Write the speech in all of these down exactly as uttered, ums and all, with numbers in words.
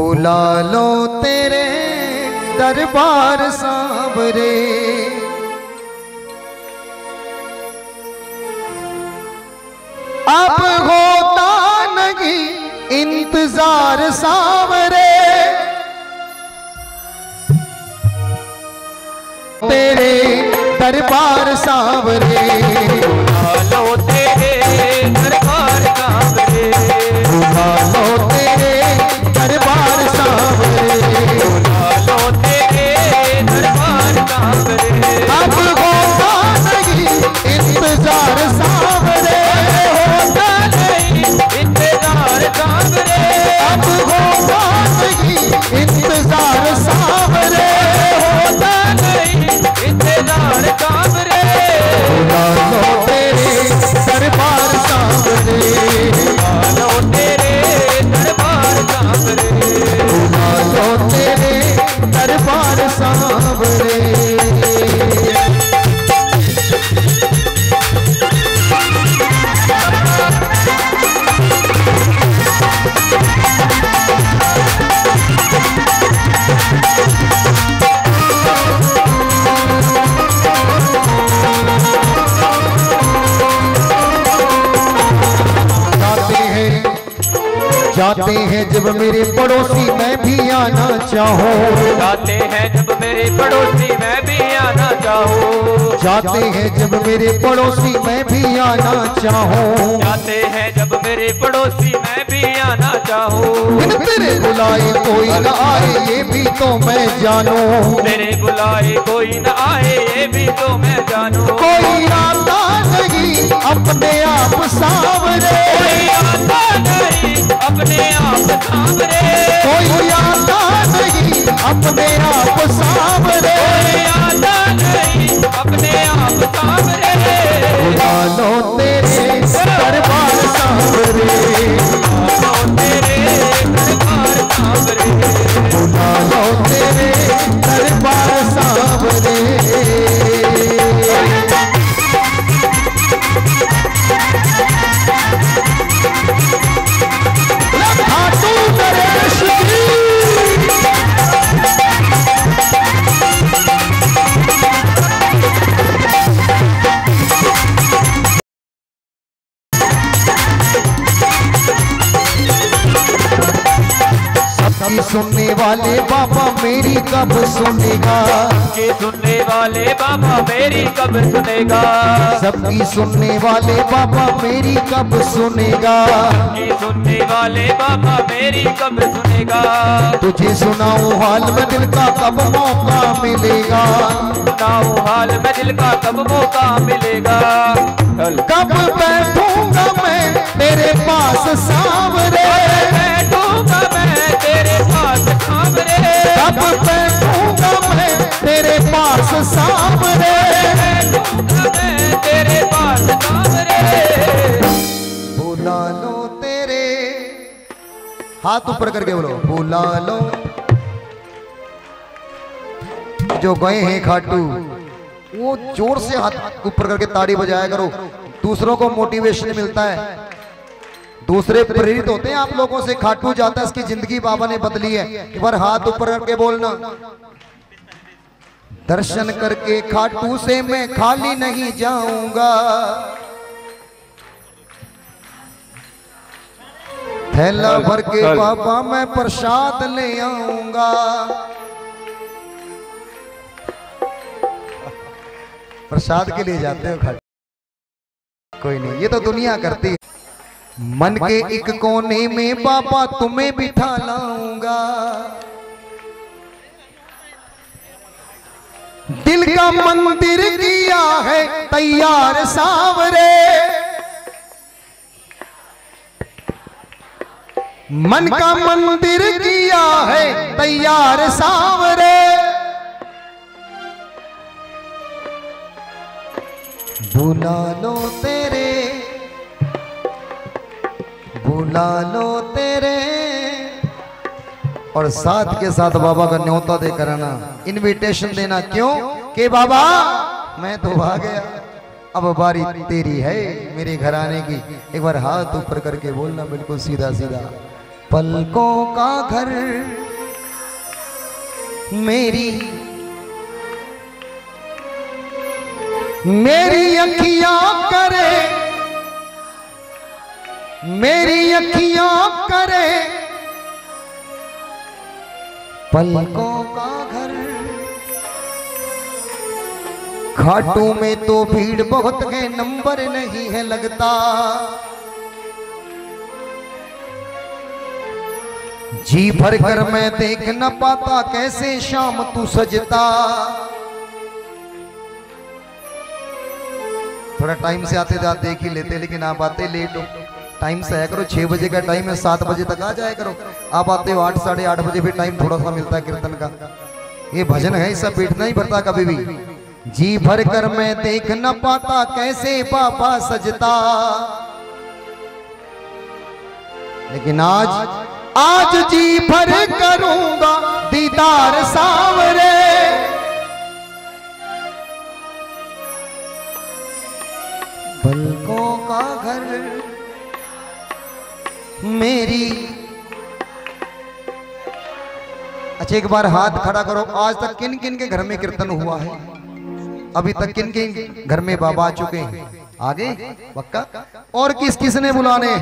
बुला लो तेरे दरबार सांवरे, अब होता नहीं इंतजार सांवरे, तेरे दरबार सांवरे, बुला लो तेरे दरबार सांवरे, बुला लो तेरे दरबार सांवरे, बुला लो तेरे दरबार सांवरे, अब होता नहीं इंतजार सांवरे, होता नहीं इंतजार सांवरे, अब होता नहीं इंतजार सांवरे, होता नहीं इंतजार सांवरे, बुला लो तेरे दरबार सांवरे, बुला लो तेरे दरबार सांवरे, बुला लो तेरे दरबार सांवरे। जाते हैं जब मेरे पड़ोसी मैं भी आना चाहो, जाते हैं जब मेरे पड़ोसी मैं भी आना चाहो, जाते हैं जब मेरे पड़ोसी मैं भी आना चाहो, जाते हैं जब मेरे पड़ोसी मैं भी आना चाहो, तेरे बुलाए कोई न आए ये भी तो मैं जानो, तेरे बुलाए कोई न आए ये भी तो मैं जानो, कोई आता नहीं अपने आप सांवरे, कोई आता नहीं अपने आप सांवरे, कोई आता नहीं अपने आप सांवरे, कोई आता नहीं अपने आप सांवरे, बुला लो तेरे दरबार सांवरे, बुला लो तेरे दरबार सांवरे, बुला लो तेरे दरबार सांवरे। सुनने वाले बाबा मेरी कब सुनेगा, के सुनने वाले बाबा मेरी कब सुनेगा, सबकी सुनने वाले बाबा मेरी कब सुनेगा, के सुनने वाले बाबा मेरी कब सुनेगा, तुझे सुनाऊं हाल में दिल का कब मौका मिलेगा, सुनाऊं हाल में दिल का कब मौका मिलेगा, कब बैठूंगा मैं तेरे पास सांवरे, बैठूंगा मैं तेरे पास सांवरे, कब बैठूंगा मैं तेरे पास सांवरे, बैठूंगा मैं तेरे पास सांवरे, बुला लो तेरे, हाथ ऊपर करके बोलो, बुला लो जो गए हैं खाटू, वो जोर से हाथ ऊपर करके ताड़ी बजाया करो, दूसरों को मोटिवेशन मिलता है, दूसरे प्रेरित होते हैं आप लोगों से। खाटू जाता है, इसकी जिंदगी बाबा ने बदली है, एक बार हाथ ऊपर करके बोलना, दर्शन करके खाटू से मैं खाली नहीं जाऊंगा, थैला भर के बाबा मैं प्रसाद ले आऊंगा, प्रसाद के लिए जाते हो खाटू, कोई नहीं, ये तो दुनिया करती है। मन के एक कोने में बाबा तुम्हें बिठा लाऊंगा, दिल का मंदिर किया है तैयार सांवरे, मन का मंदिर किया है तैयार सांवरे, बुला लो तेरे, बुला लो तेरे, और साथ के साथ बाबा का न्योता दे कराना, इनविटेशन देना, क्यों कि बाबा मैं तो आ गया, अब बारी तेरी है मेरे घर आने की, एक बार हाथ ऊपर करके बोलना, बिल्कुल सीधा सीधा, पलकों का घर मेरी मेरी अखियां करे मेरी अखियां करे पलकों का घर। घाटों में तो भीड़ बहुत है, नंबर नहीं है लगता। जी भर कर मैं देख न पाता कैसे शाम तू सजता। थोड़ा टाइम से आते जाते देख ही लेते, लेकिन आप आते लेट हो। टाइम से आया करो, छह बजे का टाइम है, सात बजे तक आ जाया करो। आप आते हो आठ साढ़े आठ बजे, फिर टाइम थोड़ा सा मिलता है कीर्तन का। ये भजन है, इसका पेट नहीं भरता कभी भी। जी भर कर मैं देख न पाता कैसे बाबा सजता, लेकिन आज आज जी भर करूंगा दीदार सांवरे। पलकों का घर मेरी। अच्छा एक बार हाथ खड़ा करो, आज तक किन किन के घर में कीर्तन हुआ है? अभी तक किन किन घर में बाबा आ चुके हैं? आगे पक्का। और किस किसने बुलाने?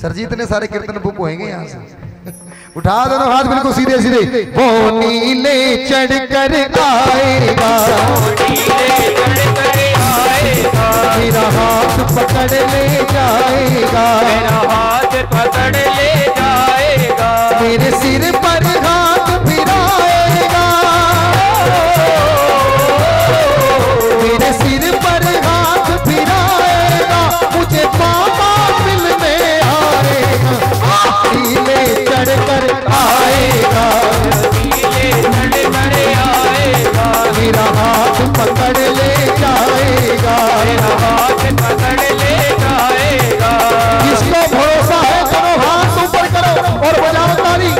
सर जी इतने सारे कीर्तन बुक होंगे यहाँ से। उठा दो हाथ बिल्कुल सीधे सीधे। वो नीले चढ़ कर आएगा, मेरा हाथ पकड़ ले जाएगा, मेरा हाथ पकड़ ले जाएगा, मेरे सिर पर हाथ फिराएगा, मेरे सिर पर हाथ फिराएगा, मुझे पापा मिल में नीले चढ़ कर आएगा, नीले चढ़ कर आएगा, मेरा हाथ पकड़ ले जाएगा, मेरा हाथ पकड़ ले जाएगा। किसको भरोसा है? करो हाथ ऊपर करो और बजाओ ताली।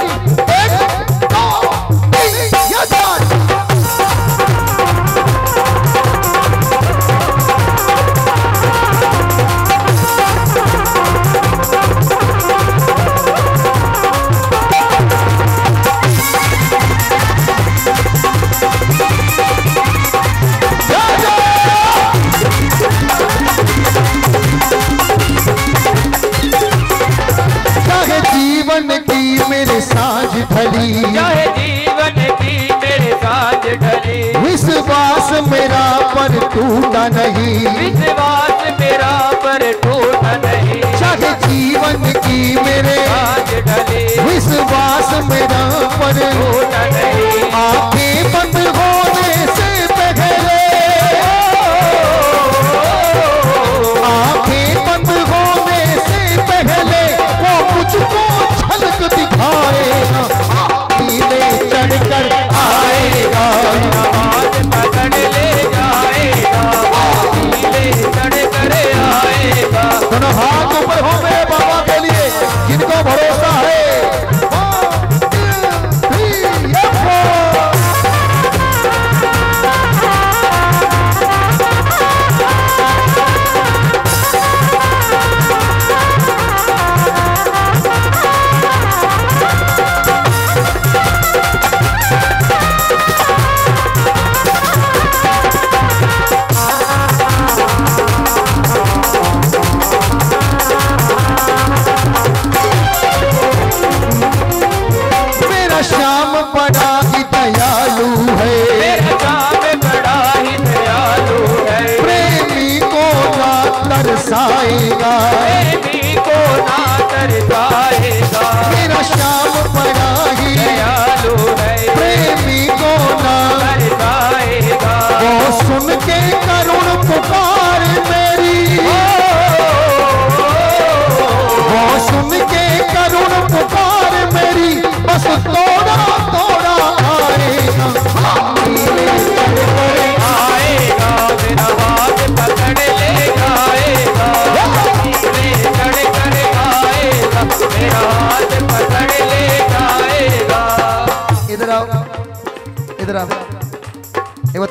चाहे जीवन की मेरे साथ ढली, विश्वास मेरा पर टूटा नहीं, विश्वास मेरा पर टूटा नहीं, चाहे जीवन की मेरे साथ ढली, विश्वास मेरा पर टूटा नहीं। आंखें बंद होने से पहले, आंखें बंद होने से पहले वो मुझको झलक दिखाएगा, चढ़ कर आएगा, मेरा हाथ पकड़ ले जाएगा, नीले चढ़ कर आएगा। दोनों हाथ ऊपर हो गए बाबा के लिए जिनको भरोसा है।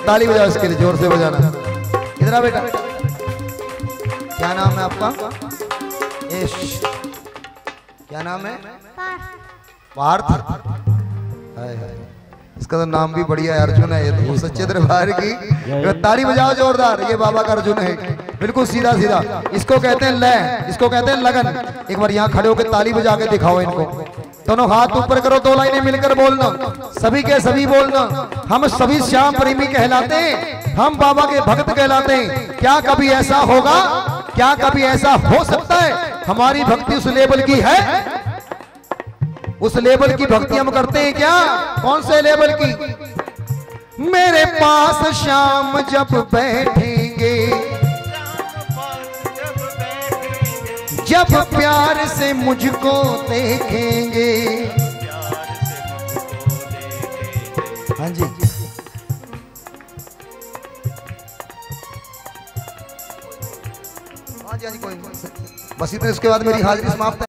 ताली बजाओ इसके लिए, जोर से बजाना। इधर आ बेटा, क्या नाम है आपका? क्या नाम है? पार्थ। इसका तो नाम भी बढ़िया है, अर्जुन है ये तो, सच्चे दरबार की। ताली बजाओ जोरदार, ये बाबा का अर्जुन है, बिल्कुल सीधा सीधा। इसको कहते हैं लय, इसको कहते हैं लगन। एक बार यहाँ खड़े होकर ताली बजा के दिखाओ इनको दोनों, हाथ ऊपर करो, दो लाइनें मिलकर बोलना, सभी के सभी बोलना। हम सभी श्याम प्रेमी कहलाते हैं, हम बाबा के भक्त कहलाते हैं। क्या कभी ऐसा होगा? क्या कभी ऐसा हो सकता है? हमारी भक्ति उस लेवल की है, उस लेवल की भक्ति हम करते हैं। क्या? कौन से लेवल की? मेरे पास श्याम जब बैठेंगे, जब प्यार से मुझको देखेंगे, हाँ जी, हाँ जी, कोई बस इतने, इसके बाद मेरी हाजिरी समाप्त है।